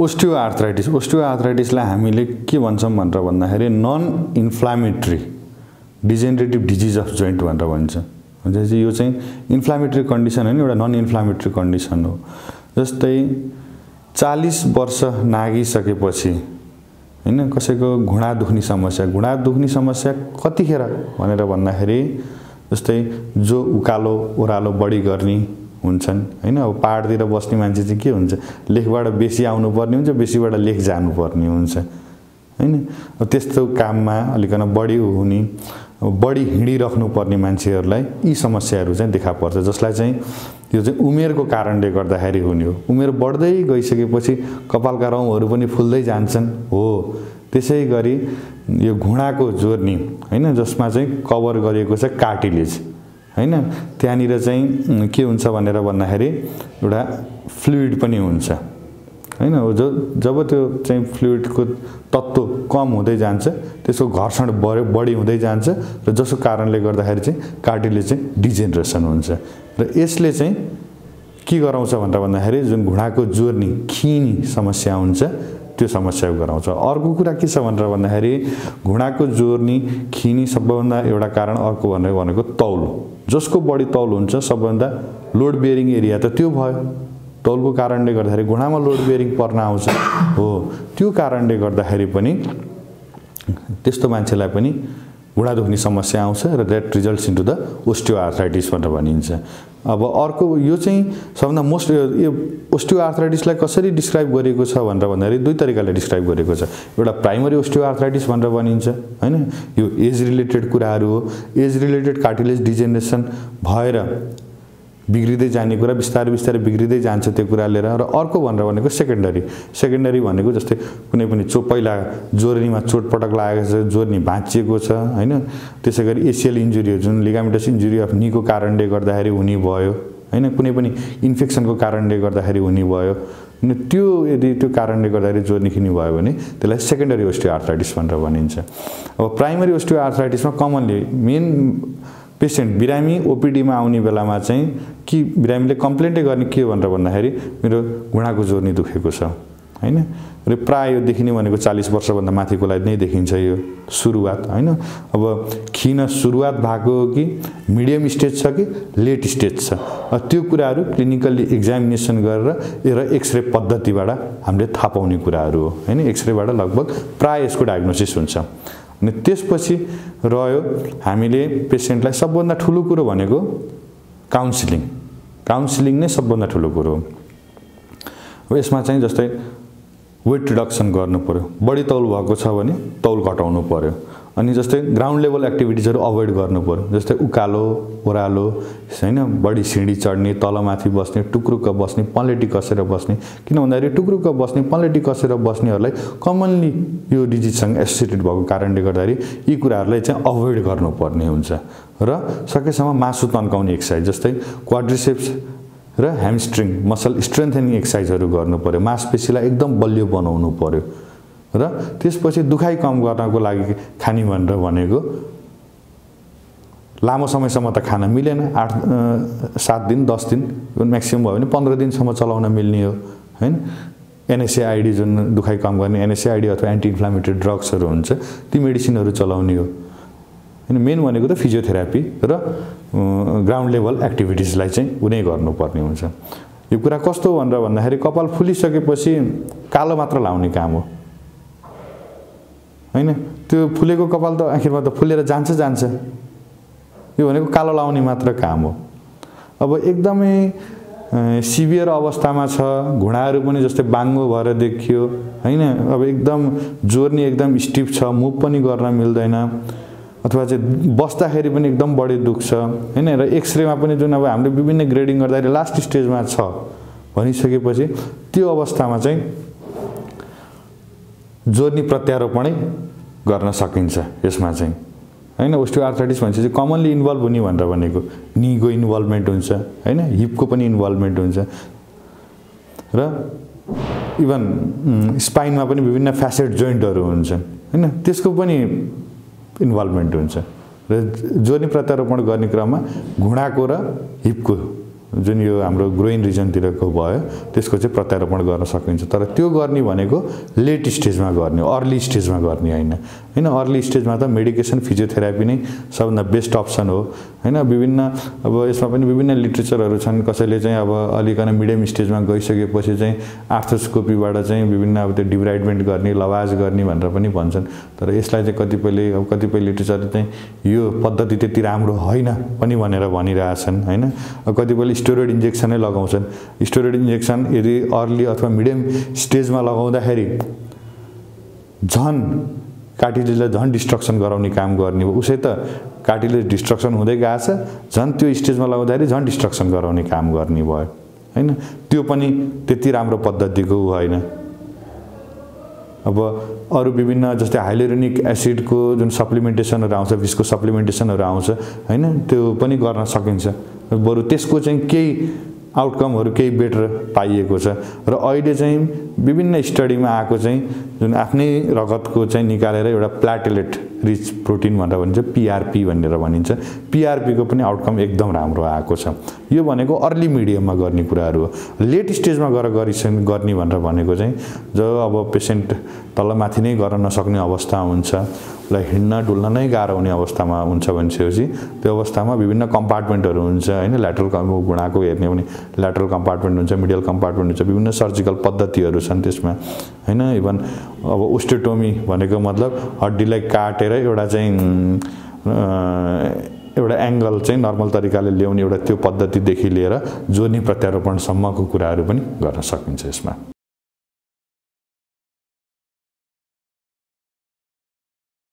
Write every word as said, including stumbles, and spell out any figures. Osteoarthritis ओस्टियोआर्थराइटिसलाई हामीले के भन्छौँ भनेर भन्दाखेरि non inflammatory degenerative disease of joint भनेर भन्छ। जस्तै यो चाहिँ इन्फ्लामेटरी कन्डिसन होइन, एउटा नन इन्फ्लामेटरी कन्डिसन हो। जस्तै चालीस वर्ष नागिसकेपछि हैन कसैको घुँडा दुख्ने समस्या घुँडा दुख्ने समस्या कतिखेर भनेर भन्दाखेरि जस्तै जो उकालो ओह्रालो बढी गर्ने हुन्छन् हैन, अब पहाडतिर बस्ने मान्छे चाहिँ के हुन्छ, लेखबाट बेसी आउनु पर्ने हुन्छ, बेसीबाट लेख जानु पर्ने हुन्छ हैन। अब त्यस्तो काममा अलिकन बढी हुने बढी हिँडिराख्नु पर्ने मान्छेहरूलाई यी समस्याहरू चाहिँ देखा पर्छ, जसलाई चाहिँ यो चाहिँ उमेरको कारणले गर्दाखेरि हुने हो। उमेर बढ्दै गइसकेपछि कपालका रौँहरू पनि फुल्दै जान्छन् हो। त्यसै गरी यो घुँडाको जोर्नी हैन, जसमा चाहिँ कभर गरिएको छ कार्टिलेज हैन, त्यहाँनिर चाहिँ के हुन्छ भनेर भन्दाखेरि एउटा फ्लुइड पनि हुन्छ हैन। जो जब त्यो चाहिँ फ्लुइडको तत्त्व कम हुँदै जान्छ, त्यसको घर्षण बढी हुँदै जान्छ र जसको कारणले गर्दाखेरि चाहिँ कार्टिलेज चाहिँ डिजेनरेसन हुन्छ र यसले चाहिँ के गराउँछ भनेर भन्दाखेरि जुन घुँडाको जोर्नी खिनी समस्या हुन्छ त्यो समस्या गराउँछ। अर्को कुरा के छ भनेर भन्दाखेरि घुँडाको जोर्नी खिनी सबभन्दा एउटा कारण अर्को भनेको भनेको तौल, जसको बढी तौल हुन्छ सबभन्दा लोड बेयरिङ एरिया त त्यो भयो। तौलको कारणले गर्दाखेरि घुँडामा लोड बेयरिङ पर्न आउँछ हो। त्यो कारणले गर्दाखेरि पनि त्यस्तो मान्छेलाई पनि घुँडा दुख्ने समस्या आउँछ र that results into the osteoarthritis भनेर भनिन्छ। अब अर्को यो चाहिँ सबभन्दा मोस्ट यो ओस्टियोआर्थराइटिसलाई कसरी डिस्क्राइब गरिएको छ भनेर भन्दाखेरि दुई तरिकाले डिस्क्राइब गरिएको छ। एउटा प्राइमरी ओस्टियोआर्थराइटिस भनेर भनिन्छ हैन, यो एज रिलेटेड कुराहरू हो। एज रिलेटेड कार्टिलेज डिजेनरेसन भएर बिग्रिदै जाने कुरा, बिस्तारै बिस्तारै बिग्रिदै जान्छ त्यो कुरा लिएर। र अर्को भनेर भनेको सेकेन्डरी सेकेन्डरी भनेको जस्तै कुनै पनि चो पहिला जोर्नीमा चोटपटक लागेको छ, जोर्नी भाँचिएको छ हैन। त्यसै गरी एसियल इन्जुरी हो, जुन लिगामेन्टस इन्जुरी अफ नीको कारणले गर्दाखेरि हुने भयो हैन, कुनै पनि इन्फेक्सनको कारणले गर्दाखेरि हुने भयो हैन। त्यो यदि त्यो कारणले गर्दाखेरि जोर्नी खिनी भयो भने त्यसलाई सेकेन्डरी ओस्टियोआर्थराइटिस भनेर भनिन्छ। अब प्राइमरी ओस्टियोआर्थराइटिसमा कमनली मेन पेसेन्ट बिरामी ओपीडीमा आउने बेलामा चाहिँ कि बिरामीले कम्प्लेन्टै गर्ने के भनेर भन्दाखेरि मेरो घुँडाको जोर्नी दुखेको छ हैन। र प्राय यो देखिने भनेको चालीस वर्षभन्दा माथिकोलाई नै देखिन्छ यो सुरुवात हैन। अब खिन सुरुवात भएको हो कि मिडियम स्टेज छ कि लेट स्टेज छ, त्यो कुराहरू क्लिनिकल्ली एक्जामिनेसन गरेर र एक्सरे पद्धतिबाट हामीले थाहा पाउने कुराहरू हो हैन। एक्सरेबाट लगभग प्राय यसको डायग्नोसिस हुन्छ। अनि त्यसपछि रह्यो हामीले पेसेन्टलाई सबभन्दा ठुलो कुरो भनेको काउन्सिलिङ काउन्सिलिङ नै सबभन्दा ठुलो कुरो हो। यसमा चाहिँ जस्तै वेट रिडक्सन गर्नु पर्यो, बढी तौल भएको छ भने तौल घटाउनु पर्यो। अनि जस्तै ग्राउन्ड लेभल एक्टिभिटिजहरू अभोइड गर्नु पर्यो, जस्तै उकालो ओह्रालो हैन, बढी सिँढी चढ्ने, तलमाथि बस्ने, टुक्रुक्क बस्ने, पलेटी कसेर बस्ने। किन भन्दाखेरि टुक्रुक्क बस्ने पलेटी कसेर बस्नेहरूलाई कमनली यो डिजिजसँग एसोसिएटेड भएको कारणले गर्दाखेरि यी कुराहरूलाई चाहिँ अभोइड गर्नुपर्ने हुन्छ। र सकेसम्म मासु तन्काउने एक्सर्साइज जस्तै क्वाड्रिसेप्स र ह्यामस्ट्रिङ मसल स्ट्रेन्थनिङ एक्सर्साइजहरू गर्नु पर्यो, मांसपेशीलाई एकदम बलियो बनाउनु पर्यो। र त्यसपछि दुखाइ कम गर्नको लागि खाने भनेर भनेको लामो समयसम्म त खान मिलेन, आठ सात दिन दस दिन म्याक्सिमम भयो भने पन्ध्र दिनसम्म चलाउन मिल्ने हो हैन। एनएसएआइडी जुन दुखाइ कम गर्ने एनएसएआइडी अथवा एन्टी इन्फ्लामेटरी ड्रग्सहरू हुन्छ, ती मेडिसिनहरू चलाउने हो हैन। मेन भनेको त फिजियोथेरापी र ग्राउन्ड लेभल एक्टिभिटिजलाई चाहिँ उनी गर्नुपर्ने हुन्छ। यो कुरा कस्तो हो भनेर भन्दाखेरि कपाल फुलिसकेपछि कालो मात्र लाउने काम हो हैन। त्यो फुलेको कपाल त आखिरमा त फुलेर जान्छ जान्छ, यो भनेको कालो लाउने मात्र काम हो। अब एकदमै सिभियर अवस्थामा छ, घुँडाहरू पनि जस्तै बाङ्गो भएर देखियो हैन, अब एकदम जोर्नी एकदम स्टिफ छ, मुभ पनि गर्न मिल्दैन, अथवा चाहिँ बस्दाखेरि पनि एकदम बढी दुख्छ हैन। र एक्सरेमा पनि जुन अब हामीले विभिन्न ग्रेडिङ गर्दाखेरि लास्ट स्टेजमा छ भनिसकेपछि त्यो अवस्थामा चाहिँ जोर्नी प्रत्यारोपणै गर्न सकिन्छ। यसमा चाहिँ हैन ओस्टियोआर्थराइटिस भन्छ चाहिँ कमनली इन्भल्भ हुने भनेर भनेको नीको इन्भल्भमेन्ट हुन्छ हैन, हिपको पनि इन्भल्भमेन्ट हुन्छ र इभन स्पाइनमा पनि विभिन्न फ्यासेट जोइन्टहरू हुन्छन् हैन, त्यसको पनि इन्भल्भमेन्ट हुन्छ। र जोर्नी प्रत्यारोपण गर्ने क्रममा घुँडाको र हिपको जुन यो हाम्रो ग्रोइन रिजन तिरको भयो त्यसको चाहिँ प्रत्यारोपण गर्न सकिन्छ तर त्यो गर्ने भनेको लेट स्टेजमा गर्ने हो अर्ली स्टेजमा गर्ने हैन हैन अर्ली स्टेजमा त मेडिकेसन फिजियोथेरापी नै सबभन्दा बेस्ट अप्सन हो हैन विभिन्न अब यसमा पनि विभिन्न लिटरेचरहरु छन् कसैले चाहिँ अब अलिकन मिडियम स्टेजमा गइसकेपछि चाहिँ आर्थ्रोस्कोपीबाट चाहिँ विभिन्न अब त्यो डिब्राइडमेन्ट गर्ने लवाज गर्ने भनेर पनि भन्छन् तर यसलाई चाहिँ कतिपयले अब कतिपय लिटरेचरले चाहिँ यो पद्धति त्यति राम्रो हैन पनि भनेर भनिरहेछन् हैन कतिपयले स्टेरोइड इंजेक्शन नै लगाउँछन् स्टेरोइड इंजेक्शन यदि अर्ली अथवा मिडियम स्टेजमा लगाउँदाखेरि झन कार्टिलेजलाई झन डिस्ट्रक्सन गराउने काम गर्ने हो उसै त कार्टिलेज डिस्ट्रक्सन हुँदै गएछ झन त्यो स्टेजमा लगाउँदाखेरि झन डिस्ट्रक्सन गराउने काम गर्ने भयो हैन त्यो पनि त्यति राम्रो पद्धतिको होइन अब अरु विभिन्न जस्तै हाइलुरोनिक एसिड को जुन सप्लिमेन्टेसनहरु आउँछ बिस्को सप्लिमेन्टेसनहरु आउँछ हैन त्यो पनि गर्न सकिन्छ बरु त्यसको चाहिँ केही आउटकमहरु केही बेटर पाइएको छ र अहिले चाहिँ विभिन्न स्टडीमा आएको चाहिँ जुन आफ्नै रगतको चाहिँ निकालेर एउटा प्लेटलेट रिच प्रोटिन भनेर भन्छ पीआरपी भनेर भनिन्छ पीआरपी को पनि आउटकम एकदम राम्रो आएको छ यो भनेको अर्ली मिडियममा गर्ने कुराहरु हो लेट स्टेजमा गएर गरिसन गर्ने भनेर भनेको चाहिँ जो अब पेशेन्ट तलमाथि नै गर्न नसक्ने अवस्था हुन्छ ल हिड्न डुल्न नै गाह्रो हुने अवस्थामा हुन्छ भनेपछि त्यो अवस्थामा विभिन्न कम्पार्टमेन्टहरु हुन्छ हैन ल्याटरल गुणाको हेर्ने भने ल्याटरल कम्पार्टमेन्ट हुन्छ मिडियल कम्पार्टमेन्ट हुन्छ विभिन्न सर्जिकल पद्धतिहरु छन् त्यसमा हैन इभन अब ओस्टियोटोमी भनेको मतलब हड्डीलाई काटेर एउटा चाहिँ एउटा एंगल चाहिँ नर्मल तरिकाले ल्याउने एउटा त्यो पद्धति देखि लिएर जोर्नी प्रत्यारोपण सम्मको कुराहरु पनि गर्न सकिन्छ यसमा।